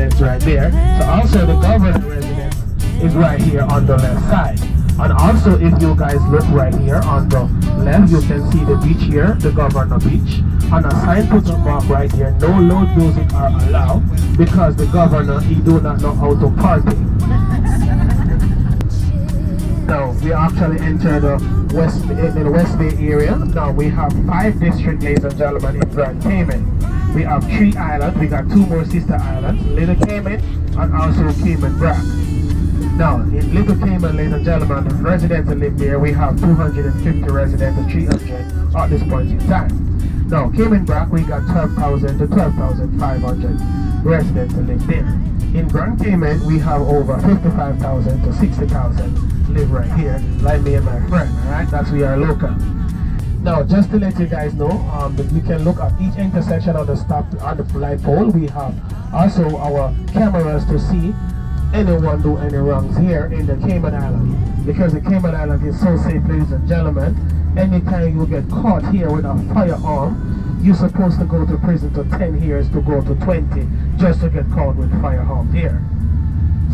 residence right there. So also the government residence is right here on the left side. And also if you guys look right here on the left, you can see the beach here, the Governor Beach. And a sign put up right here, no loud music are allowed because the governor, he do not know how to party. So we actually entered the West Bay area. Now we have 5 districts, ladies and gentlemen, in Grand Cayman. We have 3 islands, we got 2 more sister islands, Little Cayman and also Cayman Brac. Now, in Little Cayman, ladies and gentlemen, the residents that live there, we have 250 residents to 300 at this point in time. Now, Cayman Brac, we got 12,000 to 12,500 residents that live there. In Grand Cayman, we have over 55,000 to 60,000 live right here, like me and my friend, alright? That's we are local. Now, just to let you guys know, you can look at each intersection of the stop on the light pole. We have also our cameras to see anyone do any wrongs here in the Cayman Island, because the Cayman Island is so safe, ladies and gentlemen. Anytime you get caught here with a firearm, you're supposed to go to prison to 10 years to go to 20 just to get caught with firearm here.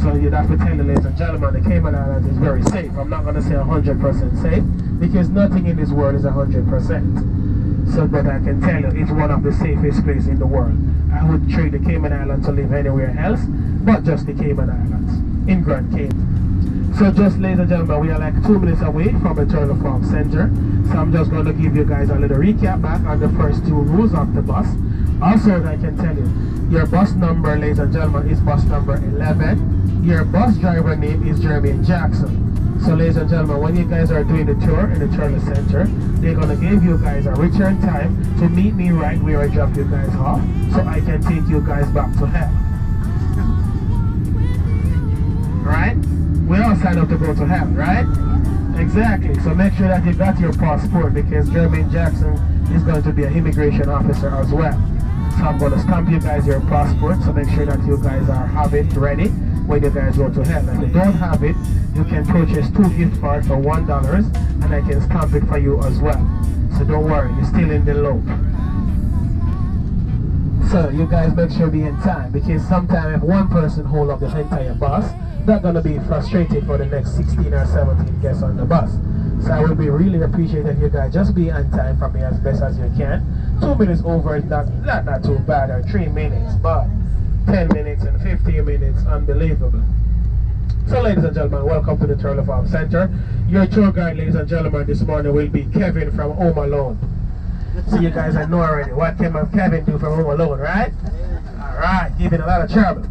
So you'd have to tell the ladies and gentlemen, the Cayman Islands is very safe. I'm not going to say 100% safe, because nothing in this world is 100%. So, but I can tell you, it's one of the safest places in the world. I would trade the Cayman Islands to live anywhere else, but just the Cayman Islands, in Grand Cayman. So just, ladies and gentlemen, we are like 2 minutes away from the Turtle Center. So I'm just going to give you guys a little recap back on the first 2 rules of the bus. Also, I can tell you, your bus number, ladies and gentlemen, is bus number 11. Your bus driver name is Jeremy Jackson. So, ladies and gentlemen, when you guys are doing the tour in the Turtle Center, they're going to give you guys a return time to meet me right where I drop you guys off, so I can take you guys back to hell. Right? We all signed up to go to hell, right? Exactly. So make sure that you got your passport, because Jeremy Jackson is going to be an immigration officer as well. So I'm going to stamp you guys your passport, so make sure that you guys have it ready when you guys go to hell. If you don't have it, you can purchase 2 gift cards for $1 and I can stamp it for you as well. So don't worry, you're still in the loop. So you guys make sure be in time, because sometimes if one person holds up the entire bus, they're going to be frustrated for the next 16 or 17 guests on the bus. So I would be really appreciated if you guys just be on time for me as best as you can. 2 minutes over is not too bad, or 3 minutes, but 10 minutes and 15 minutes, unbelievable. So ladies and gentlemen, welcome to the Turtle Center. Your tour guide, ladies and gentlemen, this morning will be Kevin from Home Alone. So you guys I know already what can Kevin do from Home Alone, right? Alright, giving a lot of trouble.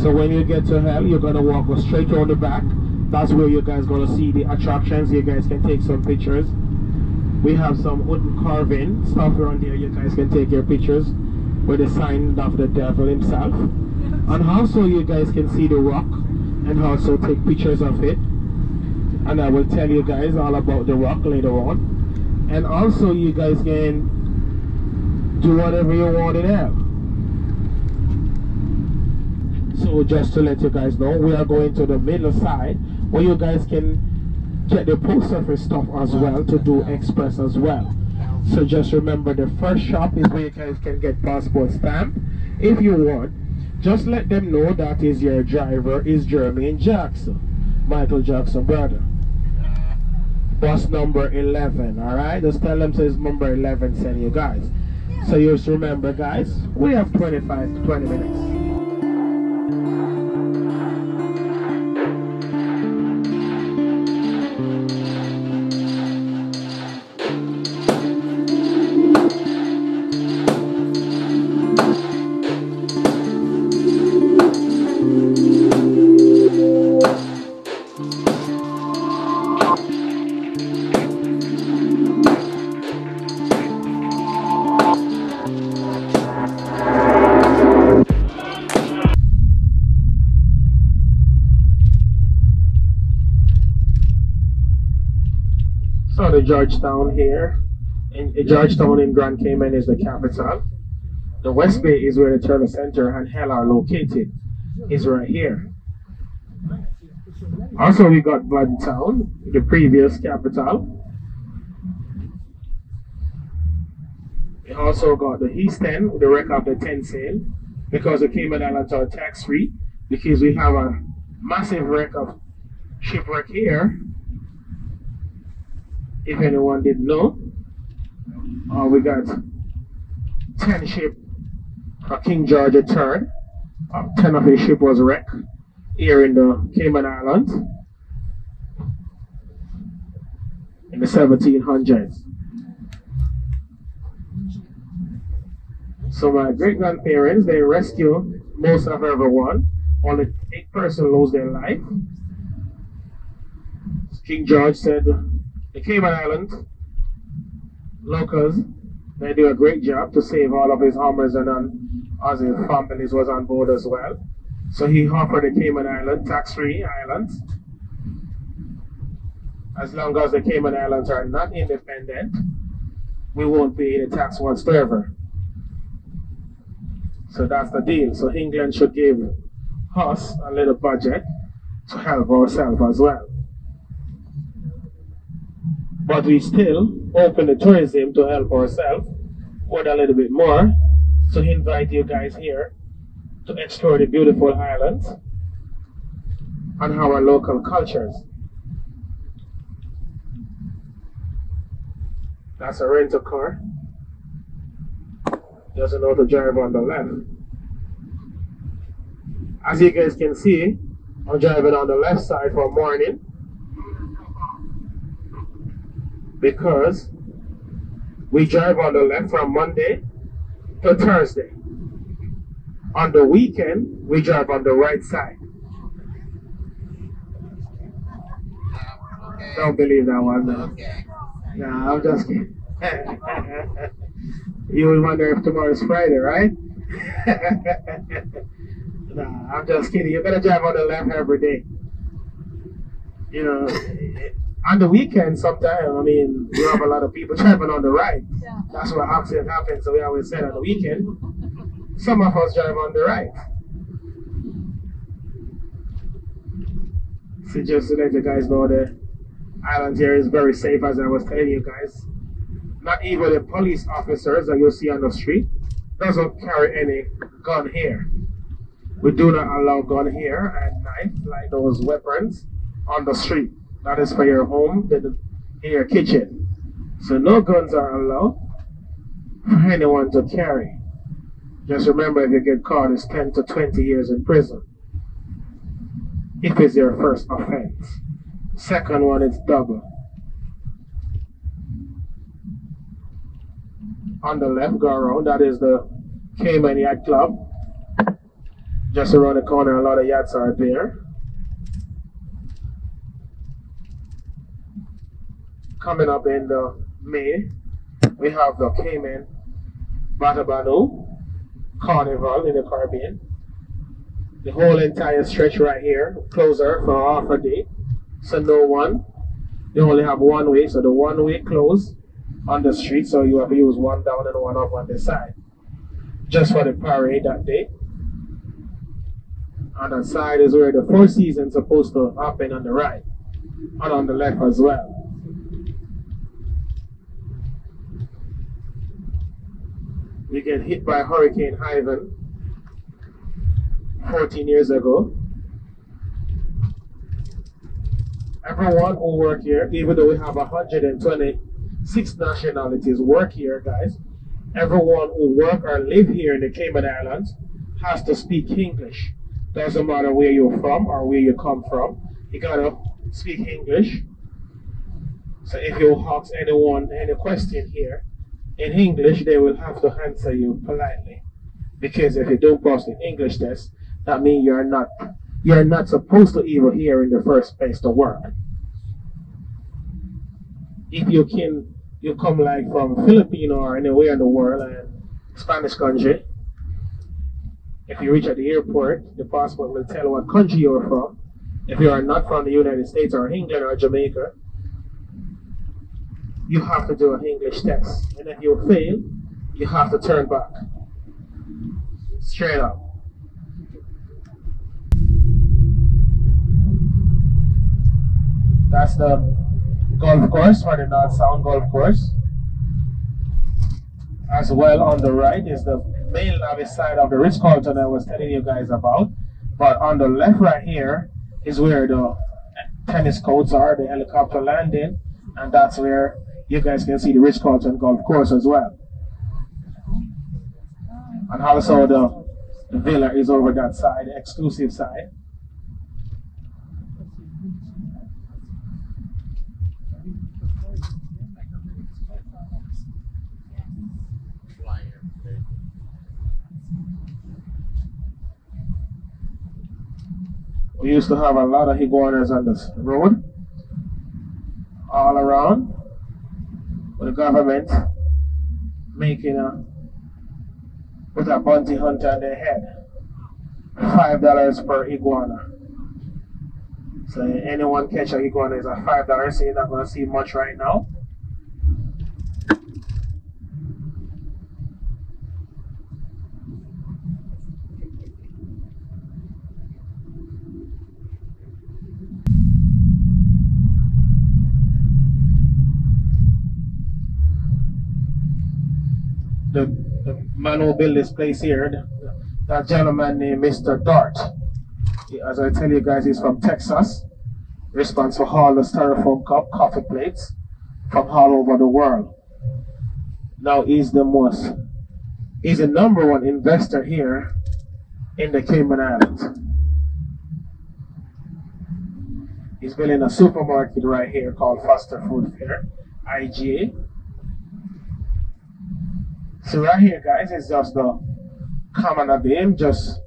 So when you get to Hell, you're going to walk straight on the back. That's where you guys going to see the attractions. You guys can take some pictures. We have some wooden carving stuff around there. You guys can take your pictures with the sign of the devil himself. And also you guys can see the rock and also take pictures of it. And I will tell you guys all about the rock later on. And also you guys can do whatever you want in Hell. So just to let you guys know, we are going to the middle side where you guys can get the post office stuff as well to do express as well. So just remember, the first shop is where you guys can get passport stamp if you want. Just let them know that is your driver is Jeremy Jackson, Michael Jackson brother. Bus number 11, alright? Just tell them says number 11 send you guys. So just remember guys, we have 20 minutes. Georgetown here, and Georgetown in Grand Cayman is the capital. The West Bay is where the Turtle Center and Hell are located, is right here. Also we got Bloodtown, the previous capital. We also got the East End, the wreck of the 10 sail, because the Cayman Islands are tax free, because we have a massive shipwreck here. If anyone didn't know, we got 10 ships of King George III. 10 of his ship was wrecked here in the Cayman Islands in the 1700s. So my great grandparents, they rescued most of everyone. Only 8 persons lost their life. King George said, the Cayman Islands locals, they do a great job to save all of his homies and as his families was on board as well. So he offered the Cayman Islands, tax-free islands. As long as the Cayman Islands are not independent, we won't pay the tax whatsoever. So that's the deal. So England should give us a little budget to help ourselves as well. But we still open the tourism to help ourselves with a little bit more. So invite you guys here to explore the beautiful islands and our local cultures. That's a rental car. Doesn't know to drive on the left. As you guys can see, I'm driving on the left side for morning, because we drive on the left from Monday to Thursday. On the weekend, we drive on the right side. Don't believe that one, no. No, I'm just kidding. You would wonder if tomorrow's Friday, right? Nah, I'm just kidding. You better drive on the left every day. You know, on the weekend sometimes, I mean, you have a lot of people driving on the right. Yeah. That's where accident happens. So we always said on the weekend, some of us drive on the right. So just to let you guys know, the island here is very safe, as I was telling you guys. Not even the police officers that you see on the street doesn't carry any gun here. We do not allow gun here and knife, like those weapons, on the street. That is for your home, in your kitchen. So no guns are allowed for anyone to carry. Just remember, if you get caught, it's 10 to 20 years in prison. If it's your first offense. Second one is double. On the left, go around. That is the Cayman Yacht Club. Just around the corner, a lot of yachts are there. Coming up in the May, we have the Cayman Batabano Carnival in the Caribbean. The whole entire stretch right here, closer for half a day. So no one, they only have one way, so the one way close on the street, so you have to use one down and one up on the side. Just for the parade that day. On the side is where the Four Seasons is supposed to happen on the right, and on the left as well. We get hit by Hurricane Ivan 14 years ago. Everyone who work here, even though we have 126 nationalities work here, guys, everyone who work or live here in the Cayman Islands has to speak English. Doesn't matter where you're from or where you come from, you gotta speak English. So if you ask anyone any question here in English, they will have to answer you politely. Because if you don't pass the English test, that means you're not supposed to even here in the first place to work. If you come like from Filipino or anywhere in the world and Spanish country, if you reach at the airport, the passport will tell what country you are from. If you are not from the United States or England or Jamaica, you have to do an English test. And if you fail, you have to turn back. Straight up. That's the golf course for the North Sound golf course. As well on the right is the main lavish side of the Ritz-Carlton I was telling you guys about. But on the left right here is where the tennis courts are, the helicopter landing, and that's where you guys can see the Ritz-Carlton golf course as well. And also the villa is over that side, the exclusive side. We used to have a lot of iguanas on this road, all around, with the government making with a bounty hunter on their head, $5 per iguana. So anyone catch an iguana is at $5, so you're not going to see much right now. The man who built this place here, that gentleman named Mr. Dart. As I tell you guys, he's from Texas. Responsible for all the styrofoam cup, coffee plates from all over the world. Now he's the #1 investor here in the Cayman Islands. He's building a supermarket right here called Foster Food Fair IGA. So right here, guys, it's just the Camana Bay. Just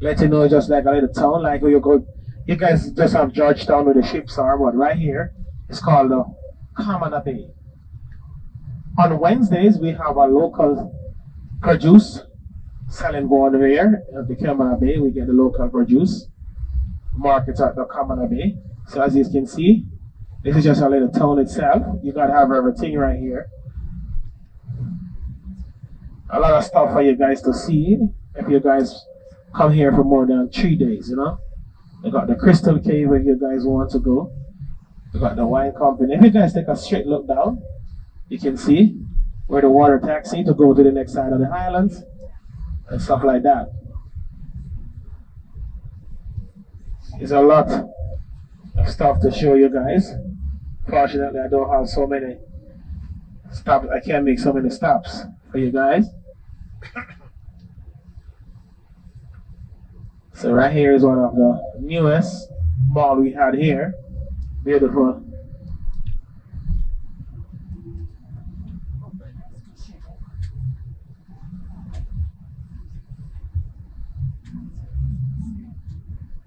let you know, just like a little town, like where you go. You guys just have Georgetown where the ships are, but right here, it's called the Camana Bay. On Wednesdays, we have a local produce selling going over here at the Camana Bay. We get the local produce market at the Camana Bay. So as you can see, this is just a little town itself. You gotta have everything right here. A lot of stuff for you guys to see if you guys come here for more than 3 days, you know. We got the Crystal Cave if you guys want to go. We got the wine company. If you guys take a straight look down, you can see where the water taxi to go to the next side of the islands and stuff like that. There's a lot of stuff to show you guys. Fortunately, I don't have so many stops. I can't make so many stops for you guys. So right here is one of the newest mall we had here. Beautiful.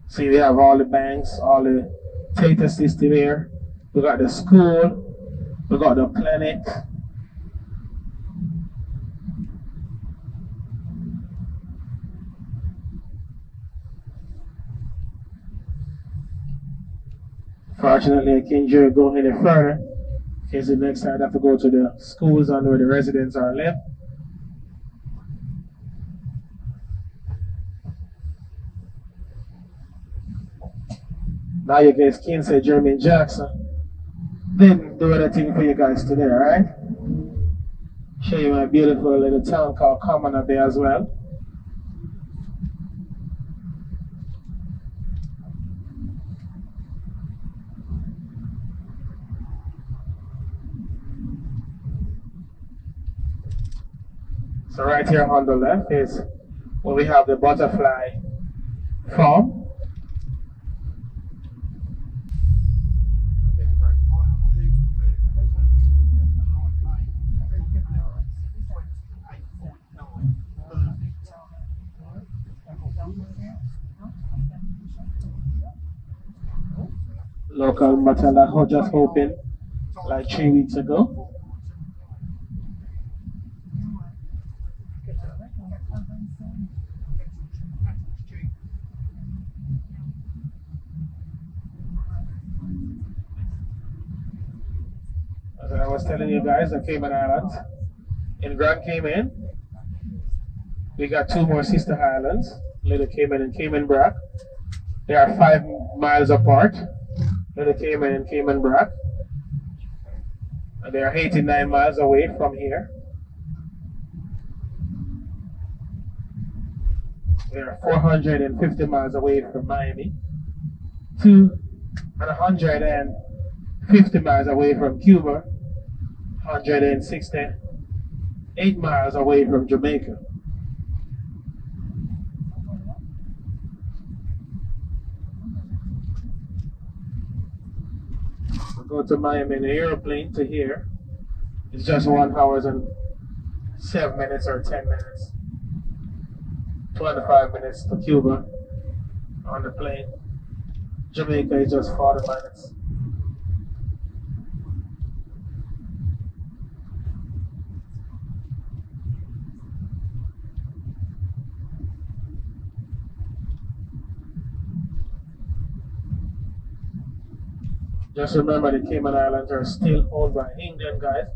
See, we have all the banks, all the theater system here. We got the school, we got the clinic. Fortunately, I can't go any further because the next time I have to go to the schools and where the residents are living. Now you guys can say Jeremy Jackson didn't do anything for you guys today, right? Show you my beautiful little town called Camana Bay as well. So right here on the left is where we have the butterfly farm. Local matala who just opened like 3 weeks ago. As I was telling you guys, the Cayman Islands. In Grand Cayman, we got 2 more sister islands, Little Cayman and Cayman Brac. They are 5 miles apart. Little Cayman and Cayman Brac. And they are 89 miles away from here. They are 450 miles away from Miami. 150 miles away from Cuba. 168 miles away from Jamaica. Go to Miami in an airplane to here. It's just 1 hour and 7 minutes or 10 minutes. 25 minutes to Cuba on the plane. Jamaica is just 40 minutes. Just remember, the Cayman Islands are still owned by England, guys.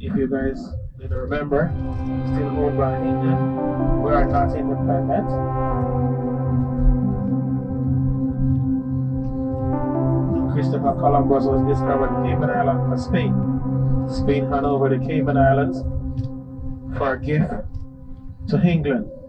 If you guys didn't remember, still owned by England. We are not independent. Christopher Columbus was discovered Cayman Island for Spain. Spain handed over the Cayman Islands for a gift to England.